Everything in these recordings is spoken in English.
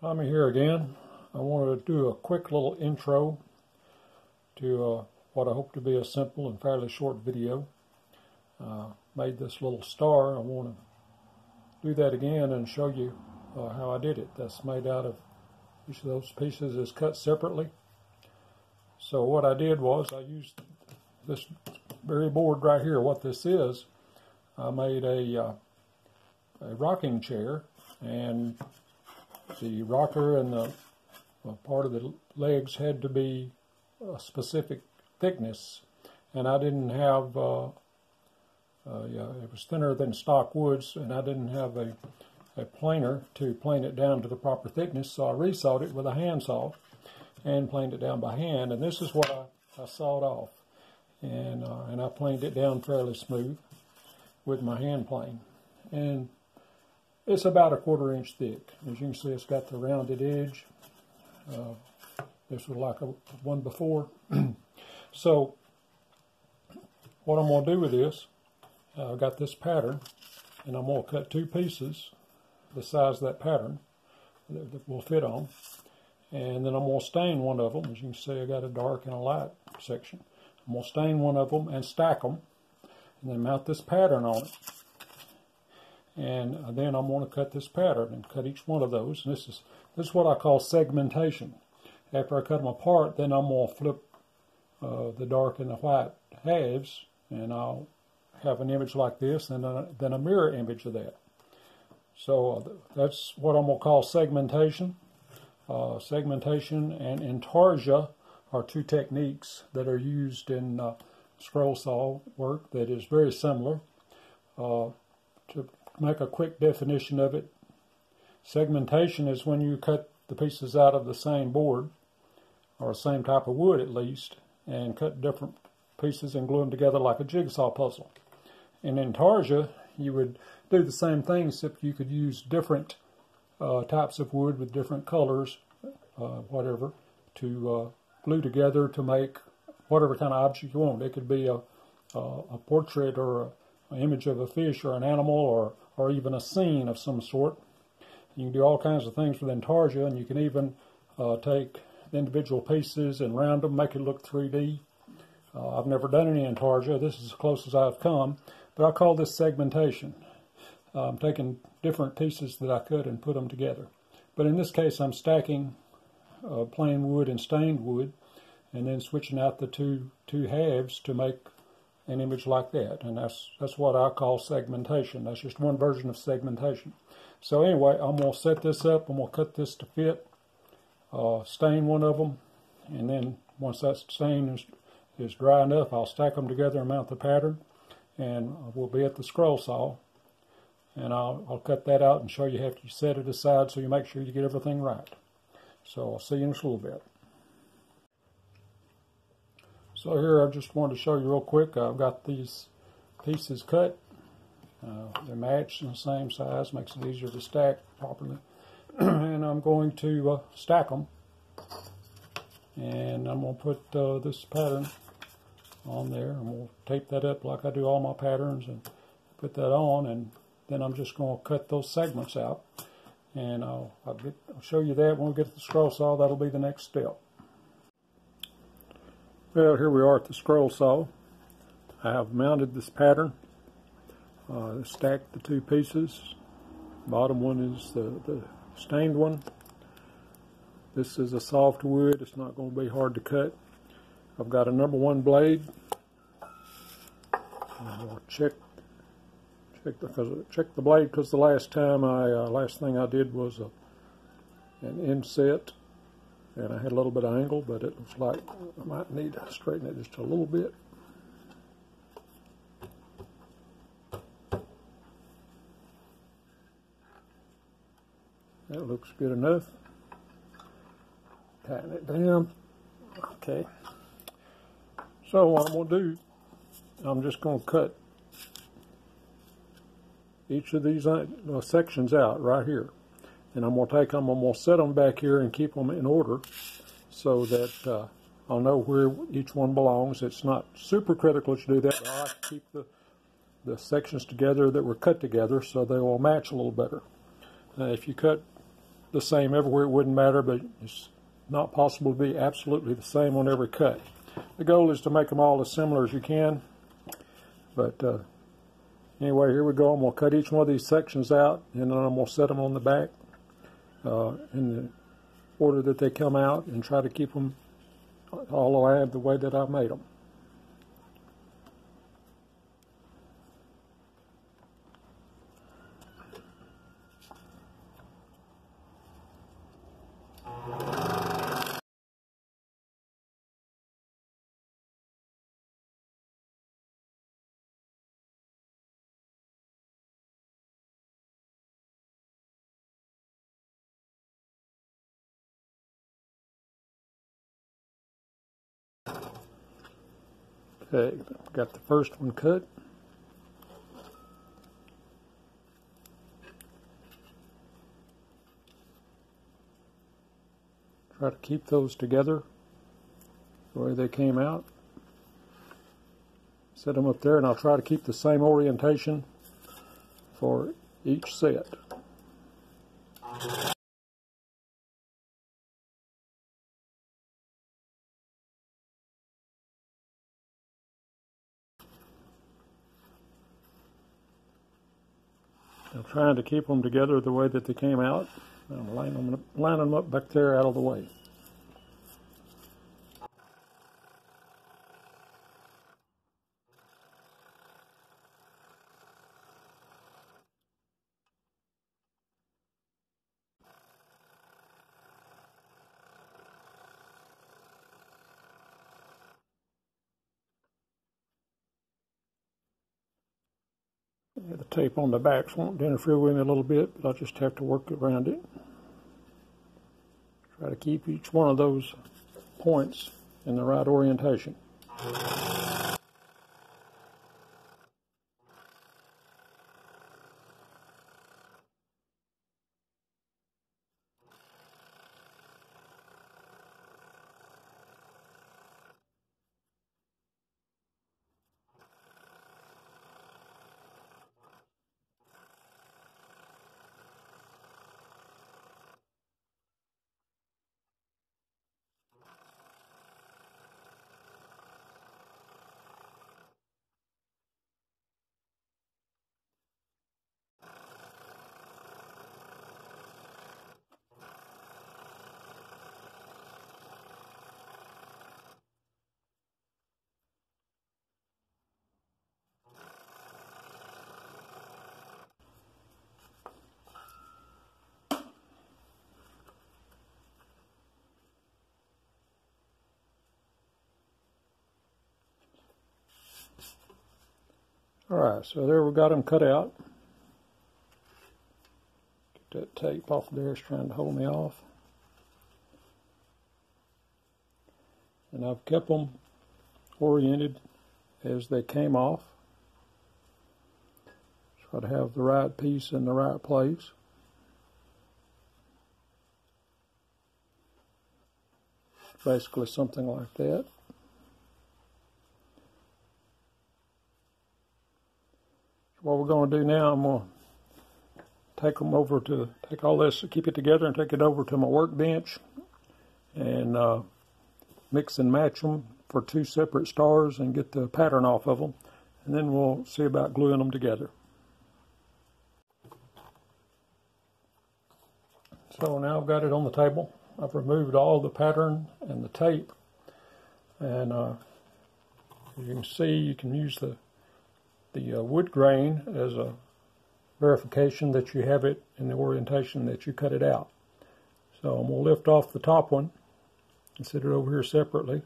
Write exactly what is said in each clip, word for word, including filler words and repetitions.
Tommy here again. I wanted to do a quick little intro to uh, what I hope to be a simple and fairly short video. Uh, made this little star. I want to do that again and show you uh, how I did it. That's made out of each of those pieces is cut separately. So what I did was I used this very board right here. What this is, I made a, uh, a rocking chair, and the rocker and the well, part of the legs had to be a specific thickness, and I didn't have, uh, uh, yeah, it was thinner than stock woods, and I didn't have a, a planer to plane it down to the proper thickness, so I resawed it with a hand saw and planed it down by hand, and this is what I, I sawed off, and, uh, and I planed it down fairly smooth with my hand plane, and it's about a quarter inch thick. As you can see, it's got the rounded edge. Uh, this was like a one before. So what I'm going to do with this, uh, I've got this pattern, and I'm going to cut two pieces the size of that pattern that, that will fit on, and then I'm going to stain one of them. As you can see, I got a dark and a light section. I'm going to stain one of them and stack them, and then mount this pattern on it. And then I'm going to cut this pattern and cut each one of those. And this is this is what I call segmentation. After I cut them apart, then I'm going to flip uh, the dark and the white halves, and I'll have an image like this, and a, then a mirror image of that. So that's what I'm going to call segmentation. Uh, segmentation and intarsia are two techniques that are used in uh, scroll saw work that is very similar. Uh, to make a quick definition of it, segmentation is when you cut the pieces out of the same board, or same type of wood at least, and cut different pieces and glue them together like a jigsaw puzzle. In intarsia, you would do the same thing, except you could use different uh, types of wood with different colors, uh, whatever, to uh, glue together to make whatever kind of object you want. It could be a, a, a portrait or a an image of a fish or an animal, or, or even a scene of some sort. You can do all kinds of things with intarsia, and you can even uh, take individual pieces and round them, make it look three D. Uh, I've never done any intarsia. This is as close as I've come, but I call this segmentation. I'm taking different pieces that I cut and put them together. But in this case, I'm stacking uh, plain wood and stained wood, and then switching out the two, two halves to make an image like that, and that's that's what I call segmentation. That's just one version of segmentation. So anyway, I'm going to set this up. I'm going to cut this to fit, uh, stain one of them, and then once that stain is, is dry enough, I'll stack them together and mount the pattern, and we'll be at the scroll saw, and I'll, I'll cut that out and show you after you set it aside so you make sure you get everything right. So I'll see you in just a little bit. So here I just wanted to show you real quick. I've got these pieces cut. Uh, they're matched in the same size, makes it easier to stack properly. And I'm going to uh, stack them. And I'm going to put uh, this pattern on there. I'm going to tape that up like I do all my patterns and put that on. And then I'm just going to cut those segments out. And I'll, I'll, get, I'll show you that when we get to the scroll saw. That'll be the next step. Well, here we are at the scroll saw. I have mounted this pattern, uh, stacked the two pieces. Bottom one is the, the stained one. This is a soft wood. It's not going to be hard to cut. I've got a number one blade. I'll check check the check the blade, because the last time I uh, last thing I did was a, an inset. And I had a little bit of angle, but it looks like I might need to straighten it just a little bit. That looks good enough. Tighten it down. Okay. So what I'm going to do, I'm just going to cut each of these sections out right here. And I'm going to take them, I'm going to set them back here and keep them in order so that uh, I'll know where each one belongs. It's not super critical to do that, but I like to keep the, the sections together that were cut together so they will match a little better. Uh, if you cut the same everywhere, it wouldn't matter, but it's not possible to be absolutely the same on every cut. The goal is to make them all as similar as you can, but uh, anyway, here we go. I'm going to cut each one of these sections out, and then I'm going to set them on the back uh, in the order that they come out, and try to keep them all aligned the way that I made them. Okay, got the first one cut. Try to keep those together the way they came out. Set them up there, and I'll try to keep the same orientation for each set. I'm trying to keep them together the way that they came out. I'm lining them up, lining them up back there out of the way. The tape on the backs won't interfere with me a little bit, but I'll just have to work around it. Try to keep each one of those points in the right orientation. Alright, so there we got them cut out. Get that tape off there, it's trying to hold me off. And I've kept them oriented as they came off. Try to have the right piece in the right place. Basically something like that. What we're going to do now, I'm going to take them over to, take all this, keep it together and take it over to my workbench and uh, mix and match them for two separate stars and get the pattern off of them, and then we'll see about gluing them together. So now I've got it on the table. I've removed all the pattern and the tape, and uh, as you can see, you can use the the uh, wood grain as a verification that you have it in the orientation that you cut it out. So I'm going to lift off the top one and set it over here separately.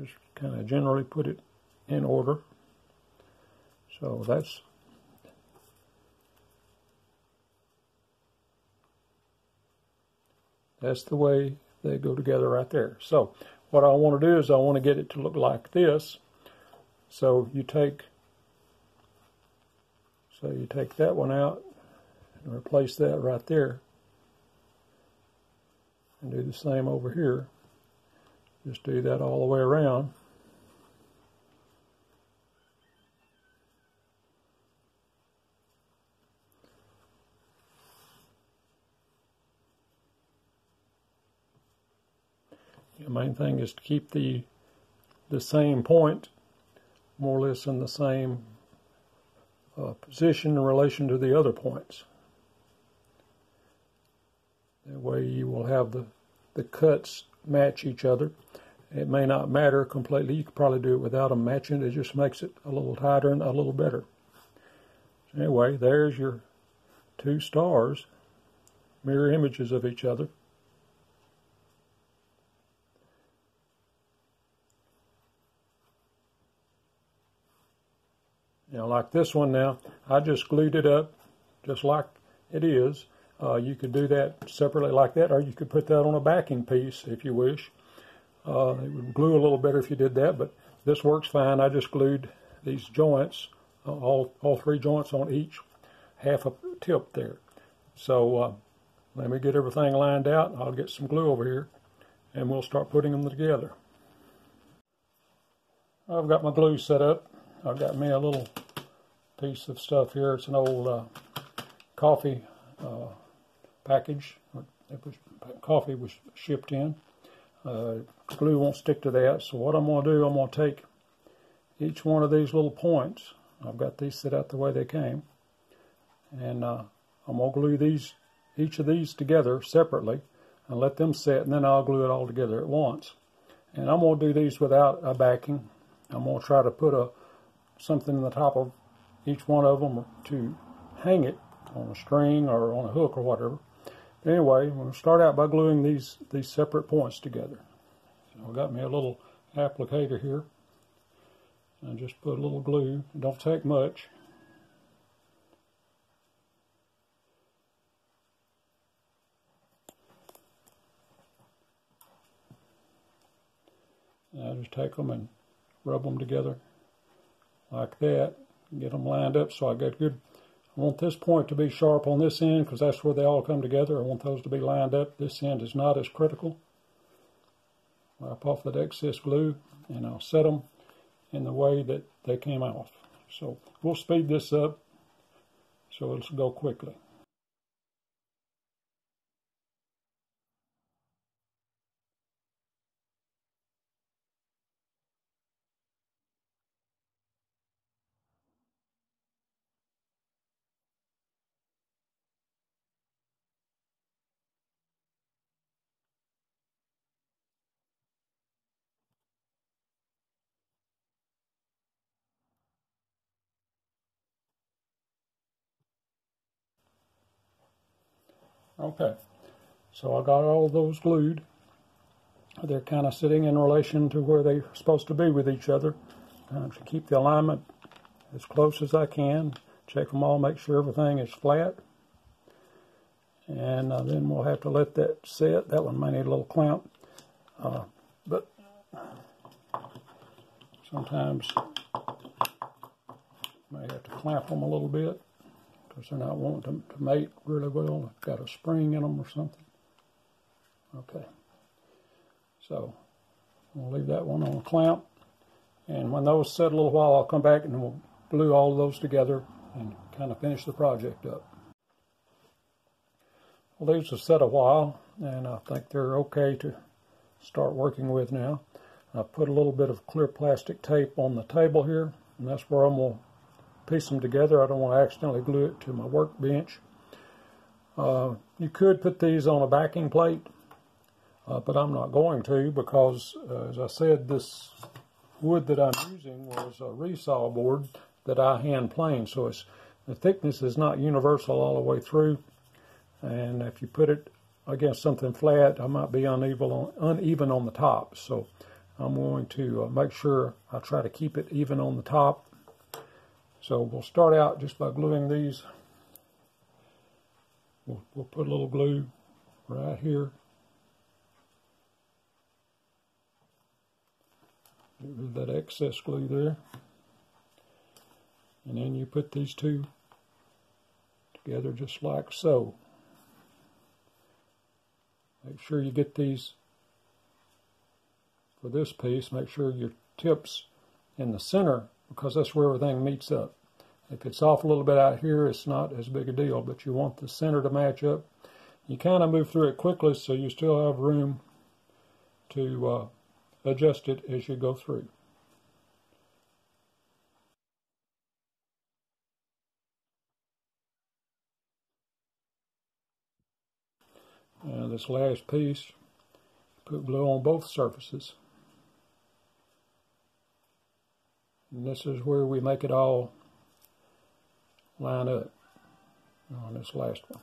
Just kind of generally put it in order. So that's That's the way they go together right there. So what I want to do is I want to get it to look like this. So you take, so you take that one out and replace that right there. And do the same over here. Just do that all the way around. The main thing is to keep the the same point more or less in the same uh, position in relation to the other points. That way you will have the, the cuts match each other. It may not matter completely. You could probably do it without them matching. It just makes it a little tighter and a little better. So anyway, there's your two stars, mirror images of each other. Now, like this one now, I just glued it up just like it is. Uh, you could do that separately like that, or you could put that on a backing piece if you wish. Uh, it would glue a little better if you did that, but this works fine. I just glued these joints, uh, all, all three joints on each half a tip there. So uh, let me get everything lined out. I'll get some glue over here, and we'll start putting them together. I've got my glue set up. I've got me a little piece of stuff here. It's an old uh, coffee uh, package. It was, coffee was shipped in. Uh, glue won't stick to that, so what I'm going to do, I'm going to take each one of these little points. I've got these set out the way they came, and uh, I'm going to glue these, each of these together separately and let them set, and then I'll glue it all together at once. And I'm going to do these without a backing. I'm going to try to put a something in the top of each one of them to hang it on a string or on a hook or whatever. But anyway, I'm going to start out by gluing these these separate points together. So I got me a little applicator here, and just put a little glue. It don't take much. And I just take them and rub them together like that, get them lined up so I got good. I want this point to be sharp on this end because that's where they all come together. I want those to be lined up. This end is not as critical. Wipe off that excess glue, and I'll set them in the way that they came off. So we'll speed this up so it'll go quickly. Okay, so I got all those glued. They're kind of sitting in relation to where they're supposed to be with each other. I'm to keep the alignment as close as I can. Check them all, make sure everything is flat. And uh, then we'll have to let that set. That one may need a little clamp. Uh, but sometimes may have to clamp them a little bit. They're not wanting to, to mate really well. I've got a spring in them or something. Okay. So, I'm going to leave that one on a clamp. And when those set a little while, I'll come back and we'll glue all of those together and kind of finish the project up. Well, these have set a while, and I think they're okay to start working with now. I put a little bit of clear plastic tape on the table here, and that's where I'm going to piece them together. I don't want to accidentally glue it to my workbench. Uh, you could put these on a backing plate, uh, but I'm not going to because, uh, as I said, this wood that I'm using was a resaw board that I hand planed, so it's, the thickness is not universal all the way through, and if you put it against something flat, I might be uneven on, uneven on the top, so I'm going to uh, make sure I try to keep it even on the top. So we'll start out just by gluing these. We'll, we'll put a little glue right here. Get rid of that excess glue there. And then you put these two together just like so. Make sure you get these for this piece. Make sure your tip's in the center because that's where everything meets up. If it's off a little bit out here, it's not as big a deal, but you want the center to match up. You kind of move through it quickly, so you still have room to uh, adjust it as you go through. And this last piece, put glue on both surfaces. And this is where we make it all line up on this last one.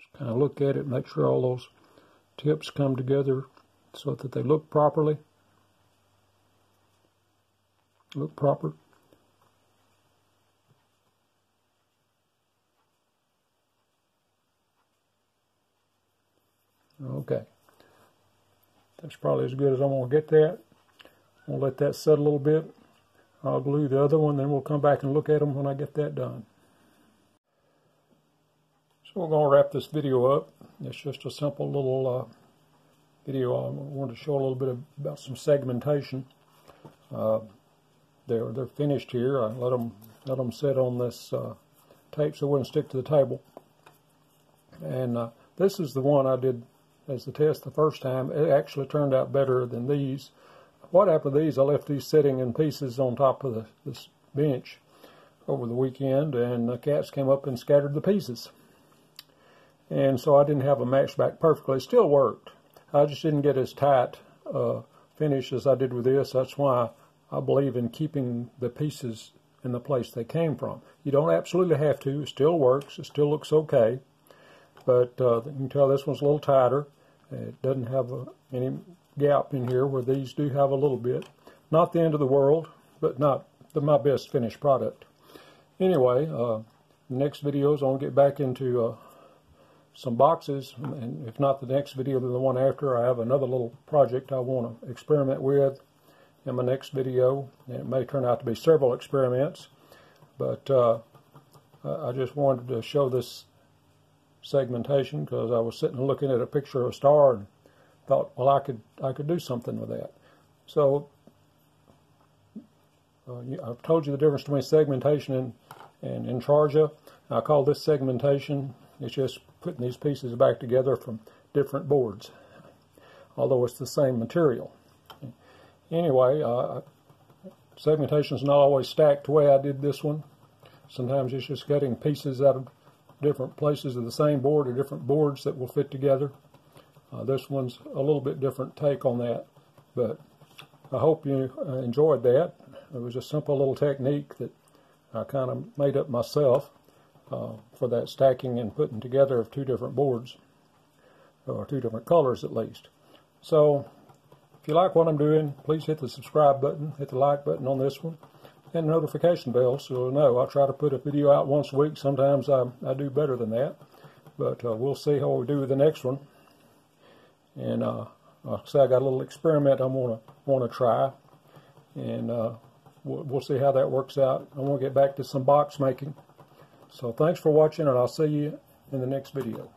Just kind of look at it, make sure all those tips come together so that they look properly. Look proper. Okay. That's probably as good as I'm going to get that. I'll let that set a little bit. I'll glue the other one, then we'll come back and look at them when I get that done. So we're going to wrap this video up. It's just a simple little uh, video. I wanted to show a little bit about some segmentation. Uh, they're, they're finished here. I let them, let them sit on this uh, tape so it wouldn't stick to the table. And uh, this is the one I did as the test the first time. It actually turned out better than these. What happened to these, I left these sitting in pieces on top of the, this bench over the weekend, and the cats came up and scattered the pieces. And so I didn't have a match back perfectly. It still worked. I just didn't get as tight uh, finish as I did with this. That's why I believe in keeping the pieces in the place they came from. You don't absolutely have to. It still works. It still looks okay. But uh, you can tell this one's a little tighter. It doesn't have a, any gap in here where these do have a little bit. Not the end of the world, but not the, my best finished product. Anyway, uh, the next video is I'll get back into uh, some boxes, and if not the next video, then the one after. I have another little project I want to experiment with in my next video, and it may turn out to be several experiments, but uh, I just wanted to show this segmentation because I was sitting and looking at a picture of a star and thought, well, I could I could do something with that. So uh, I've told you the difference between segmentation and, and intarsia. I call this segmentation. It's just putting these pieces back together from different boards, although it's the same material. Anyway, uh, segmentation is not always stacked the way I did this one. Sometimes it's just getting pieces out of different places of the same board or different boards that will fit together. Uh, this one's a little bit different take on that, but I hope you enjoyed that. It was a simple little technique that I kind of made up myself uh, for that stacking and putting together of two different boards, or two different colors at least. So if you like what I'm doing, please hit the subscribe button, hit the like button on this one, and the notification bell so you'll know. I try to put a video out once a week. Sometimes I, I do better than that, but uh, we'll see how we do with the next one. And uh, like I say, I got a little experiment I'm gonna want to try, and uh, we'll, we'll see how that works out. I want to get back to some box making. So thanks for watching, and I'll see you in the next video.